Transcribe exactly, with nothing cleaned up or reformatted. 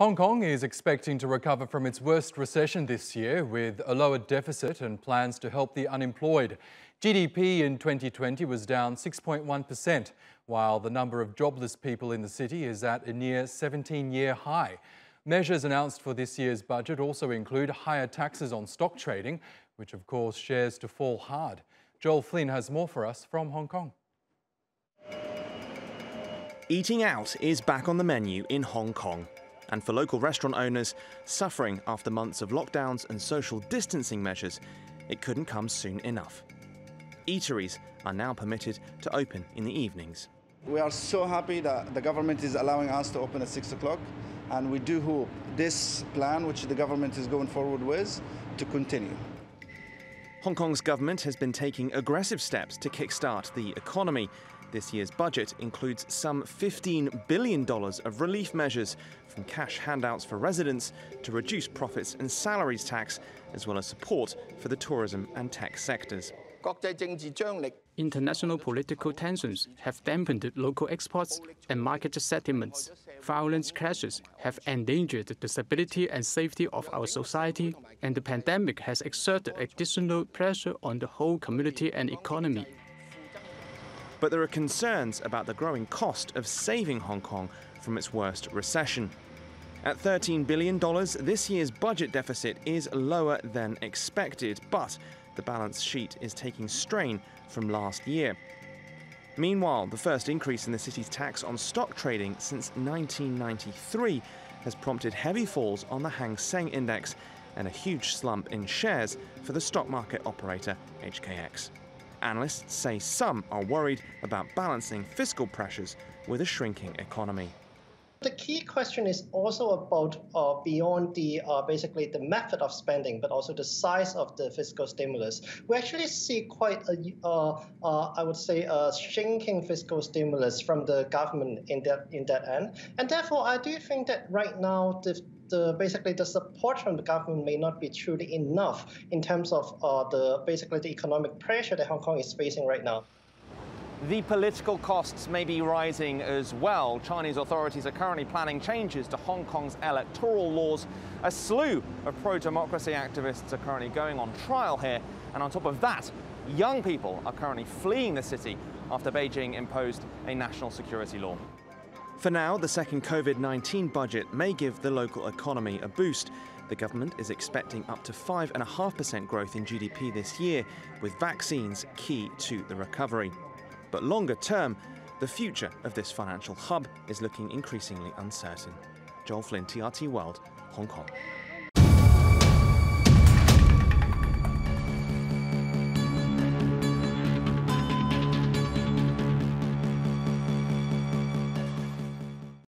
Hong Kong is expecting to recover from its worst recession this year with a lower deficit and plans to help the unemployed. G D P in twenty twenty was down six point one percent, while the number of jobless people in the city is at a near seventeen-year high. Measures announced for this year's budget also include higher taxes on stock trading, which of course shares to fall hard. Joel Flynn has more for us from Hong Kong. Eating out is back on the menu in Hong Kong. And for local restaurant owners suffering after months of lockdowns and social distancing measures, it couldn't come soon enough. Eateries are now permitted to open in the evenings. We are so happy that the government is allowing us to open at six o'clock, and we do hope this plan, which the government is going forward with, to continue. Hong Kong's government has been taking aggressive steps to kickstart the economy. This year's budget includes some fifteen billion dollars of relief measures, from cash handouts for residents to reduce profits and salaries tax, as well as support for the tourism and tech sectors. International political tensions have dampened local exports and market settlements. Violent clashes have endangered the stability and safety of our society, and the pandemic has exerted additional pressure on the whole community and economy. But there are concerns about the growing cost of saving Hong Kong from its worst recession. At thirteen billion dollars, this year's budget deficit is lower than expected, but the balance sheet is taking strain from last year. Meanwhile, the first increase in the city's tax on stock trading since nineteen ninety-three has prompted heavy falls on the Hang Seng Index and a huge slump in shares for the stock market operator H K X. Analysts say some are worried about balancing fiscal pressures with a shrinking economy. The key question is also about uh, beyond the uh, basically the method of spending, but also the size of the fiscal stimulus. We actually see quite a, uh, uh, I would say, a shrinking fiscal stimulus from the government in that in that end, and therefore I do think that right now the. The, basically, the support from the government may not be truly enough in terms of uh, the basically the economic pressure that Hong Kong is facing right now. The political costs may be rising as well. Chinese authorities are currently planning changes to Hong Kong's electoral laws. A slew of pro-democracy activists are currently going on trial here. And on top of that, young people are currently fleeing the city after Beijing imposed a national security law. For now, the second COVID nineteen budget may give the local economy a boost. The government is expecting up to five point five percent growth in G D P this year, with vaccines key to the recovery. But longer term, the future of this financial hub is looking increasingly uncertain. Joel Flynn, T R T World, Hong Kong.